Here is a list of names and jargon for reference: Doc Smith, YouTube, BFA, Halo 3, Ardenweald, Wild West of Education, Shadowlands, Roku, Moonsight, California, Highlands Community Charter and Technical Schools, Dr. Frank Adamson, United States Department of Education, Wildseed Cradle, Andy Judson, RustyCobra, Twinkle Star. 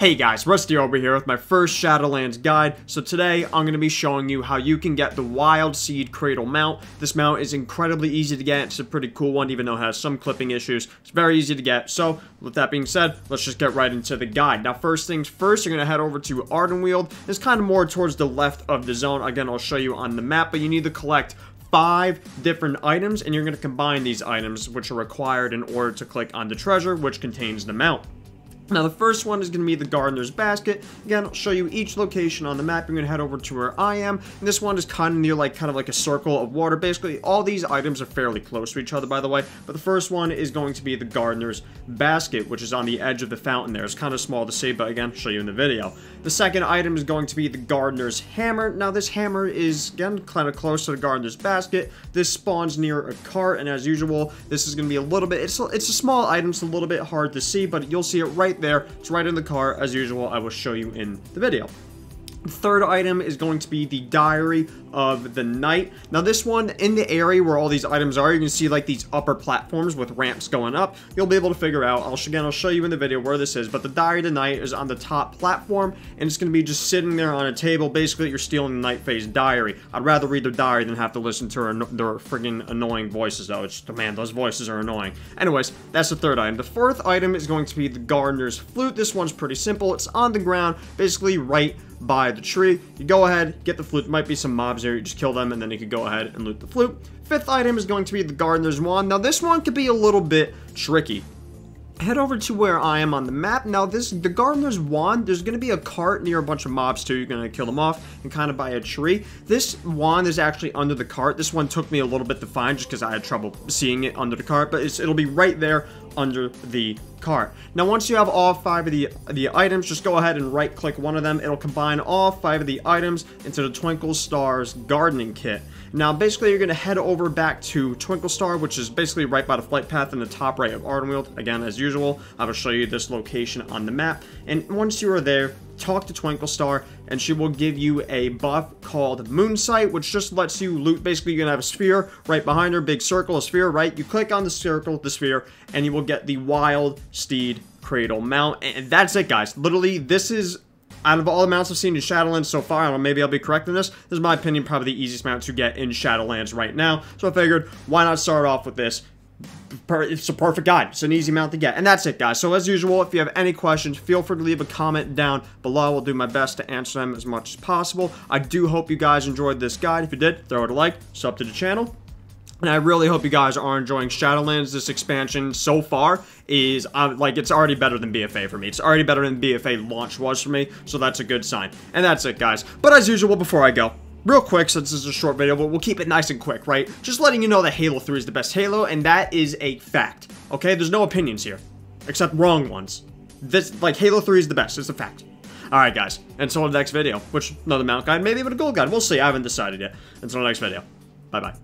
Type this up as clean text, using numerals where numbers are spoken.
Hey guys, Rusty over here with my first Shadowlands guide. So today I'm going to be showing you how you can get the Wildseed Cradle mount. This mount is incredibly easy to get. It's a pretty cool one, even though it has some clipping issues. It's very easy to get. So with that being said, let's just get right into the guide. Now first things first, you're going to head over to Ardenweald. It's kind of more towards the left of the zone. Again, I'll show you on the map, but you need to collect 5 different items and you're going to combine these items, which are required in order to click on the treasure, which contains the mount. Now the first one is going to be the Gardener's Basket. Again, I'll show you each location on the map. You're going to head over to where I am. And this one is kind of near like a circle of water. Basically, all these items are fairly close to each other, by the way. But the first one is going to be the Gardener's Basket, which is on the edge of the fountain there. It's kind of small to see, but again, I'll show you in the video. The second item is going to be the Gardener's Hammer. Now this hammer is, again, kind of close to the Gardener's Basket. This spawns near a cart, and as usual, this is going to be a little bit, it's a small item, it's a little bit hard to see, but you'll see it right there. It's right in the car. As usual, I will show you in the video. The third item is going to be the Diary of the Night. Now this one, in the area where all these items are, you can see like these upper platforms with ramps going up. You'll be able to figure out, I'll show you in the video where this is, but the Diary of the Night is on the top platform and it's going to be just sitting there on a table. Basically, you're stealing the Night Phase diary. I'd rather read the diary than have to listen to their friggin' annoying voices though. It's just, man, those voices are annoying. Anyways, that's the third item. The fourth item is going to be the Gardener's Flute. This one's pretty simple. It's on the ground, basically right by the tree. You go ahead, get the flute. There might be some mobs there, you just kill them and then you could go ahead and loot the flute. Fifth item is going to be the Gardener's Wand. Now this one could be a little bit tricky. Head over to where I am on the map. Now the Gardener's Wand, there's going to be a cart near a bunch of mobs too. You're going to kill them off and kind of by a tree. This wand is actually under the cart. This one took me a little bit to find just because I had trouble seeing it under the cart, but it'll be right there under the cart. Now once you have all 5 of the items, just go ahead and right click one of them. It'll combine all 5 of the items into the Twinkle Star's gardening kit. Now basically you're going to head over back to Twinkle Star, which is basically right by the flight path in the top right of Ardenweald. Again, as usual, I will show you this location on the map, and once you are there, talk to Twinkle Star and she will give you a buff called Moonsight, which just lets you loot. Basically, you're gonna have a sphere right behind her, big circle, a sphere, right? You click on the circle, the sphere, and you will get the Wildseed Cradle mount. And that's it, guys. Literally, this is, out of all the mounts I've seen in Shadowlands so far, I don't know, maybe I'll be correct in this, this is my opinion, probably the easiest mount to get in Shadowlands right now. So I figured, why not start off with this? It's a perfect guide. It's an easy mount to get. And that's it, guys. So as usual, if you have any questions, feel free to leave a comment down below. I'll do my best to answer them as much as possible. I do hope you guys enjoyed this guide. If you did, throw it a like, sub to the channel. And I really hope you guys are enjoying Shadowlands. This expansion so far is, it's already better than BFA for me. It's already better than BFA launch was for me, so that's a good sign. And that's it, guys. But as usual, before I go, real quick, since this is a short video, but we'll keep it nice and quick, right? Just letting you know that Halo 3 is the best Halo, and that is a fact, okay? There's no opinions here, except wrong ones. This, like, Halo 3 is the best, it's a fact. Alright, guys, until the next video, which, another mount guide, maybe even a gold guide, we'll see, I haven't decided yet. Until the next video, bye-bye.